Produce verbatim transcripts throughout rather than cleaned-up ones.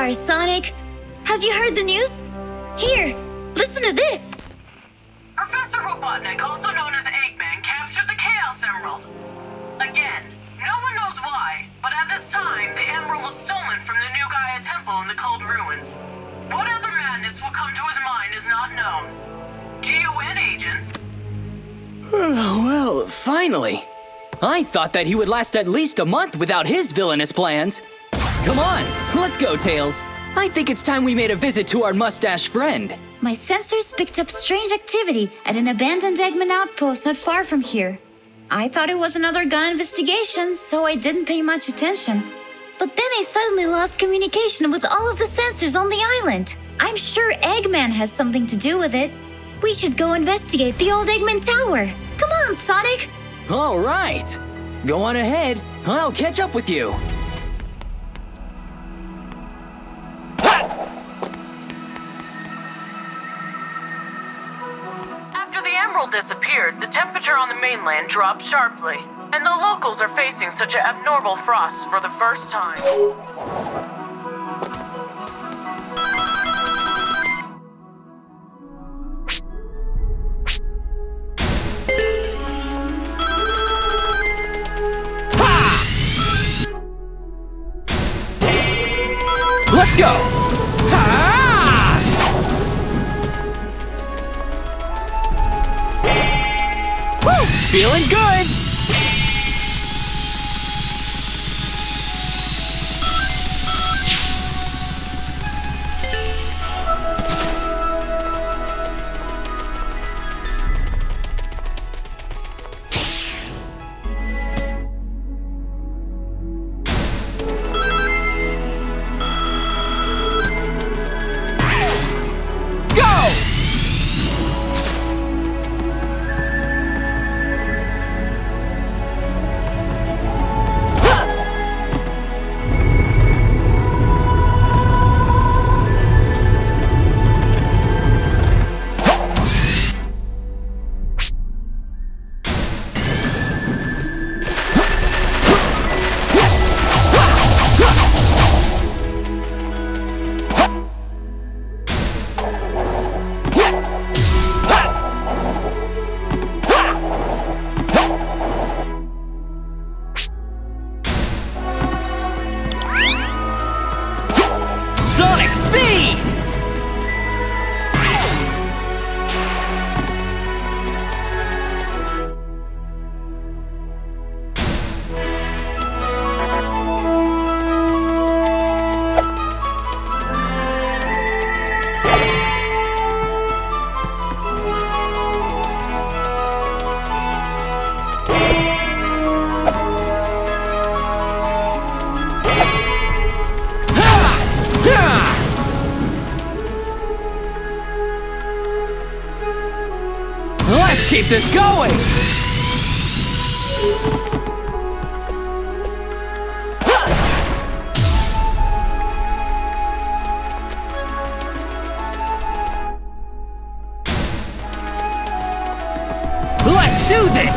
are, Sonic. Have you heard the news? Here, listen to this. Professor Robotnik, also known as Eggman, captured the Chaos Emerald. Again, no one knows why, but at this time, the Emerald was stolen from the new Gaia Temple in the Cold Ruins. What other madness will come to his mind is not known. G U N agents... Oh, well, finally. I thought that he would last at least a month without his villainous plans. Come on, let's go, Tails. I think it's time we made a visit to our mustache friend. My sensors picked up strange activity at an abandoned Eggman outpost not far from here. I thought it was another gun investigation, so I didn't pay much attention. But then I suddenly lost communication with all of the sensors on the island. I'm sure Eggman has something to do with it. We should go investigate the old Eggman Tower. Come on, Sonic! All right! Go on ahead. I'll catch up with you. Disappeared, the temperature on the mainland dropped sharply, and the locals are facing such an abnormal frost for the first time. Ha! Let's go! Ha! Feeling good! Keep this going! Let's do this!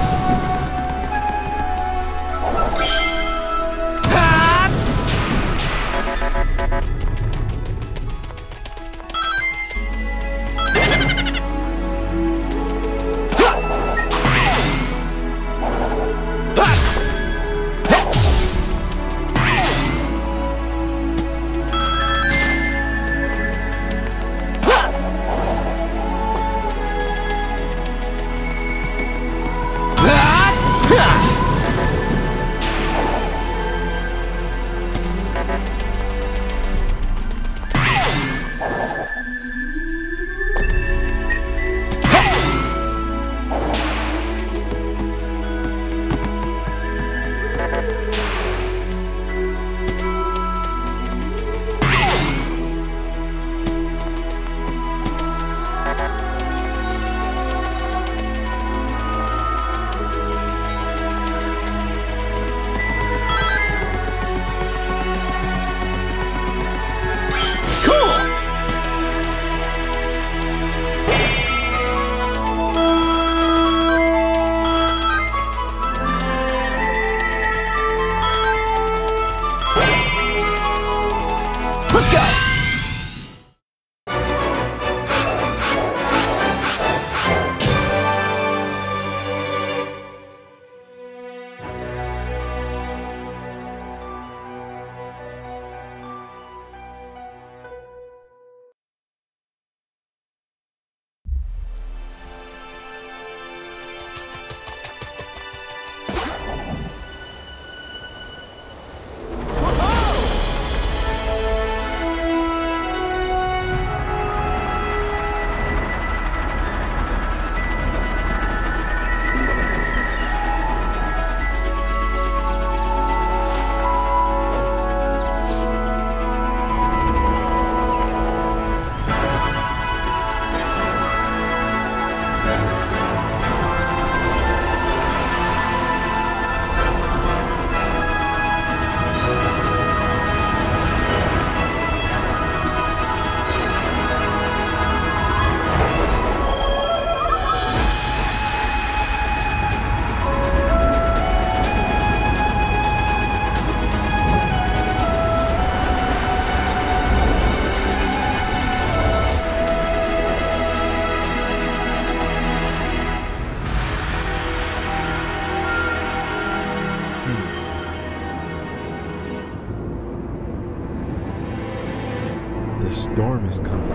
storm is coming.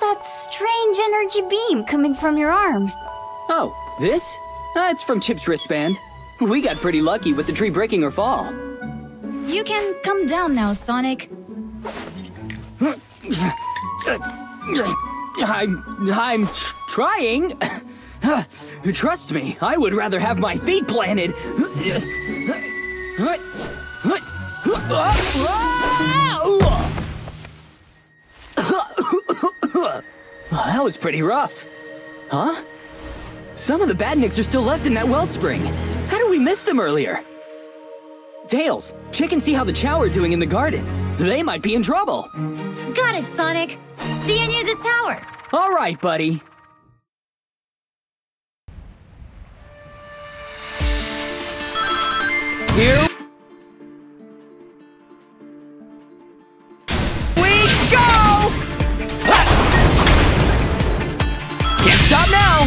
That strange energy beam coming from your arm. Oh, this? Uh, it's from Chip's wristband. We got pretty lucky with the tree breaking her fall. You can come down now, Sonic. I'm... I'm trying. Trust me, I would rather have my feet planted. Well, that was pretty rough. Huh? Some of the badniks are still left in that wellspring. How did we miss them earlier? Tails, check and see how the Chao are doing in the gardens. They might be in trouble. Got it, Sonic. See you near the tower. All right, buddy. Here Stop now!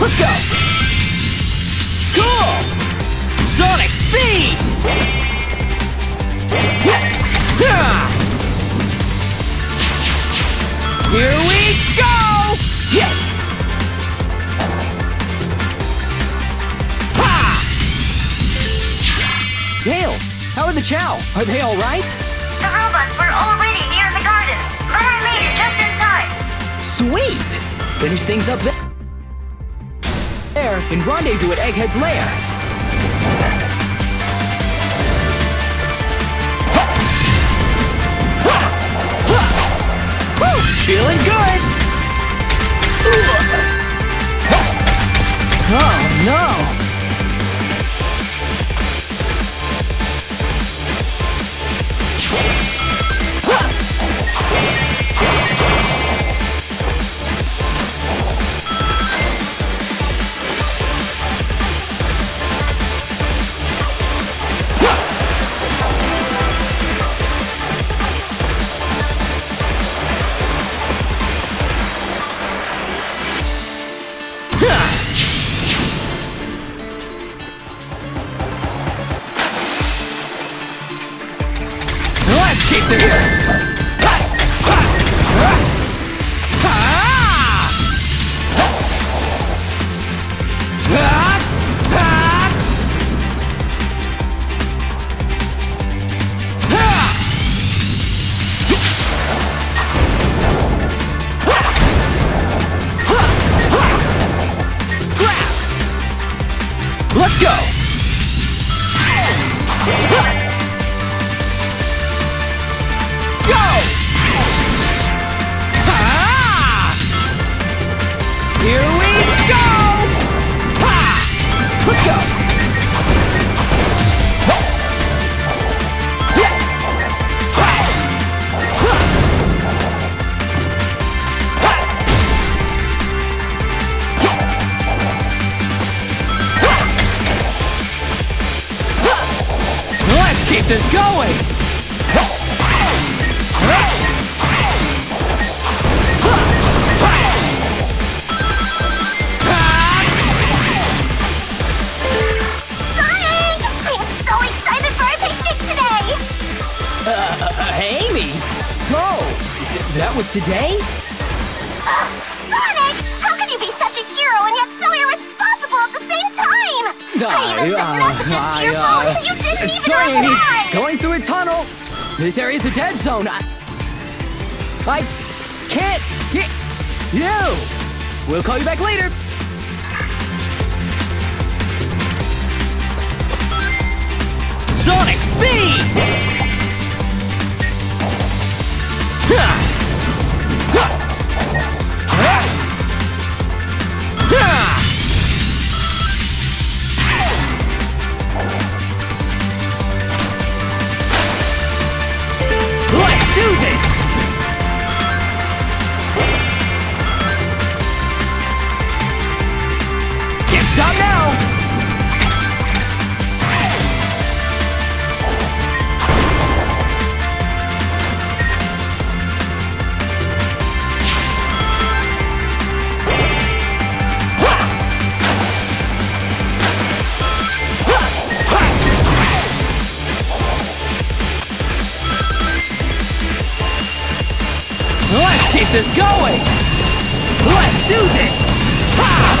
Let's go! Cool! Sonic speed! Here we go! Yes! Ha! Tails, how are the Chao? Are they all right? The robots were already near the garden. But I made it just in time! Sweet! Finish things up there, there and rendezvous at Egghead's lair. Feeling good! Oh no! Today? Ugh, Sonic! How can you be such a hero and yet so I even forgot the uh, your uh, phone. You didn't even Sonic, going through a tunnel. This area's a dead zone. I, I can't get you. We'll call you back later. Sonic speed. Ha! This going. Let's do this. Ha!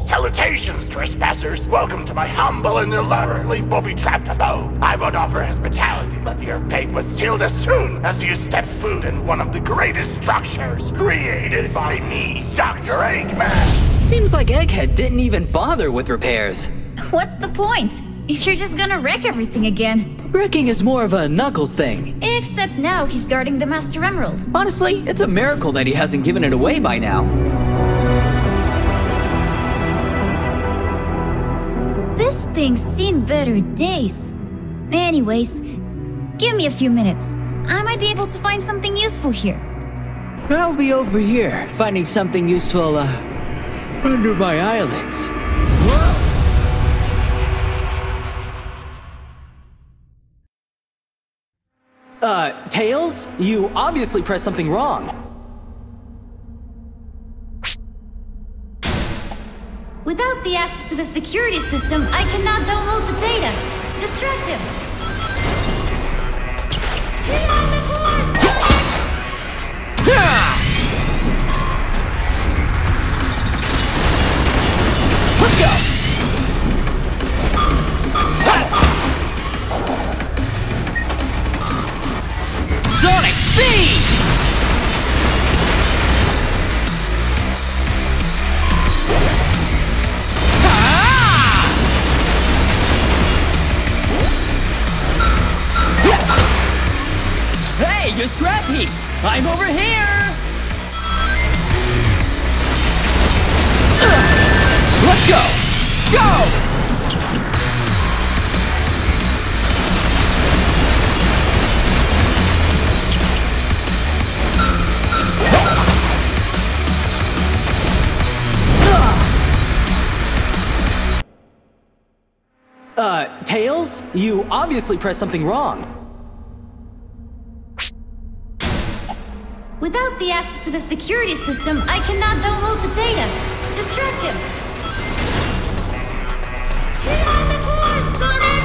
Salutations, trespassers. Welcome to my humble and elaborately booby-trapped abode. I would offer hospitality, but your fate was sealed as soon as you stepped foot in one of the greatest structures created by me, Doctor Eggman. Seems like Egghead didn't even bother with repairs. What's the point? If you're just gonna wreck everything again. Wrecking is more of a Knuckles thing. Except now he's guarding the Master Emerald. Honestly, it's a miracle that he hasn't given it away by now. This thing's seen better days. Anyways, give me a few minutes. I might be able to find something useful here. I'll be over here, finding something useful, uh, under my eyelids. Whoa. Uh, Tails? You obviously pressed something wrong. Without the access to the security system, I cannot download the data. Distract him. Get on the course! Let's go! Sonic speed! Hey, you scrap heap! I'm over here! Uh, let's go! Go! Uh, Tails? You obviously pressed something wrong. Without the access to the security system, I cannot download the data. Distract him. Get on the course, Sonic!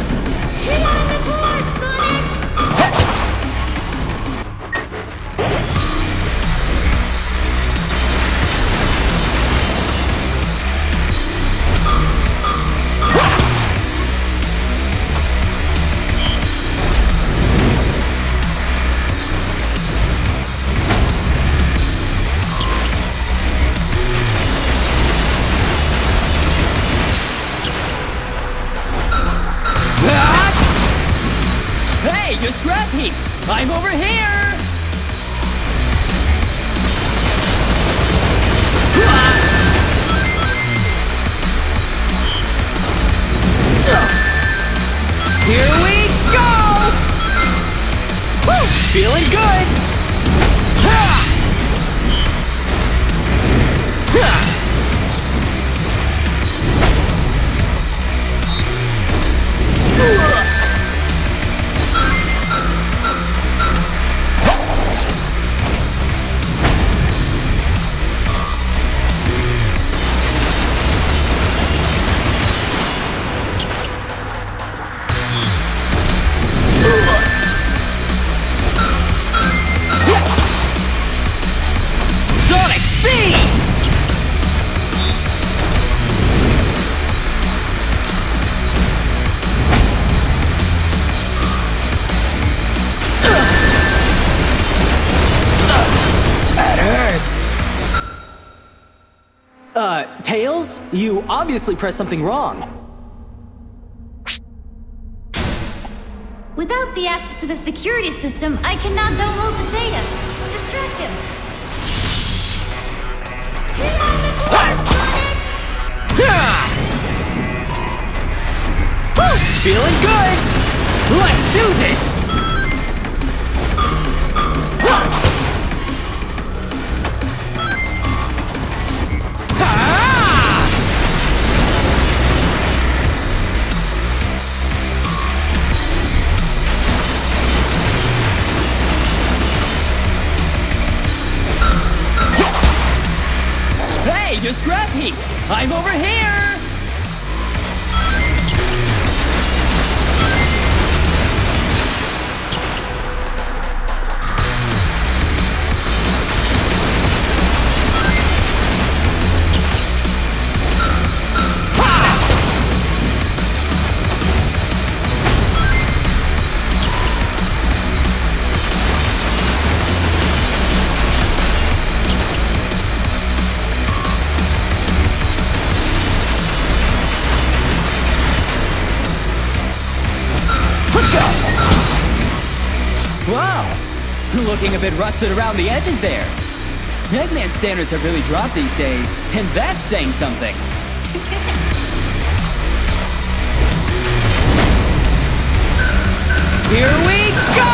Get on the course, Sonic! You scrap heap! I'm over here! Here we go! Woo! Feeling good! Ha! Ha! You obviously pressed something wrong. Without the access to the security system, I cannot download the data. Distract him. Get on the board, Sonic! Feeling good! Let's do this! You're scrappy! I'm over here! Looking a bit rusted around the edges there. Eggman standards have really dropped these days, and that's saying something. Here we go!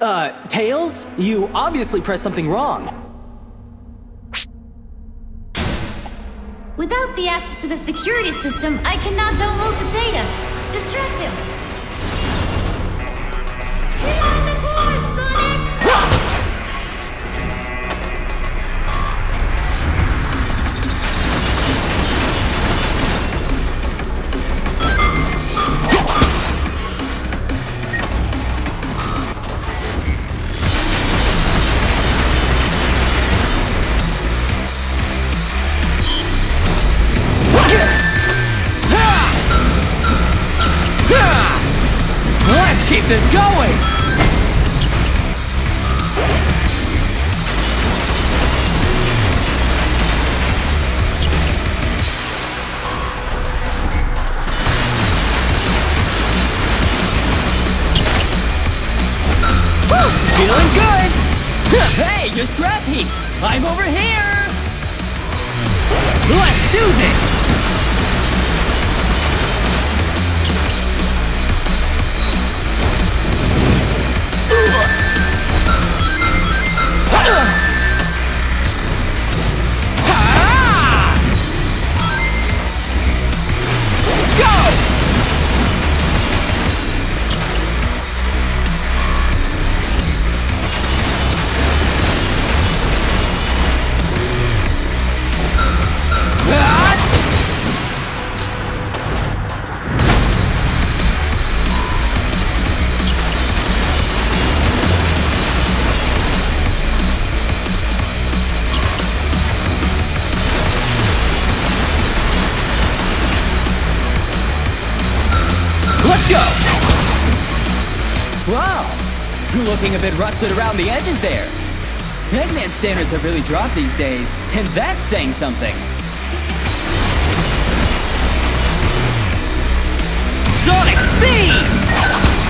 Uh, Tails, you obviously pressed something wrong. Without the access to the security system, I cannot download the data. Distract him. Get on the floor, Sonic! Yeah. Keep this going! Woo! Feeling good! Hey, you're scrappy! I'm over here! Let's do this! Looking a bit rusted around the edges there. Eggman standards have really dropped these days, and that's saying something. Sonic speed!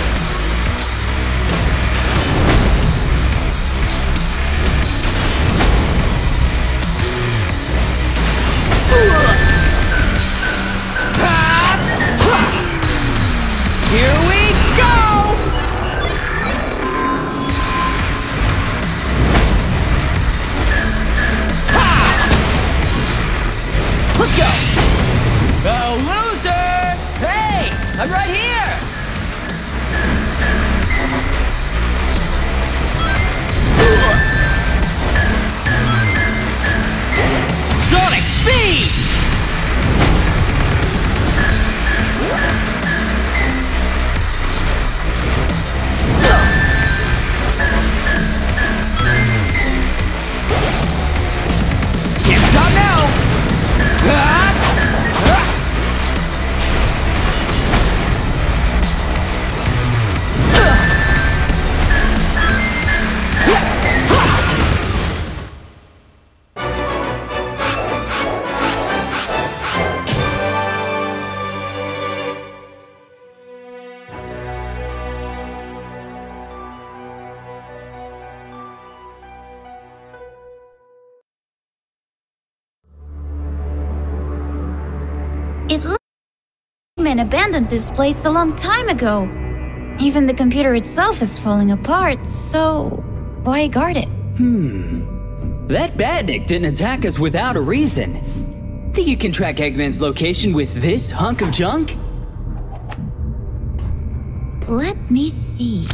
It looks like Eggman abandoned this place a long time ago. Even the computer itself is falling apart, so why guard it? Hmm. That badnik didn't attack us without a reason. Think you can track Eggman's location with this hunk of junk? Let me see.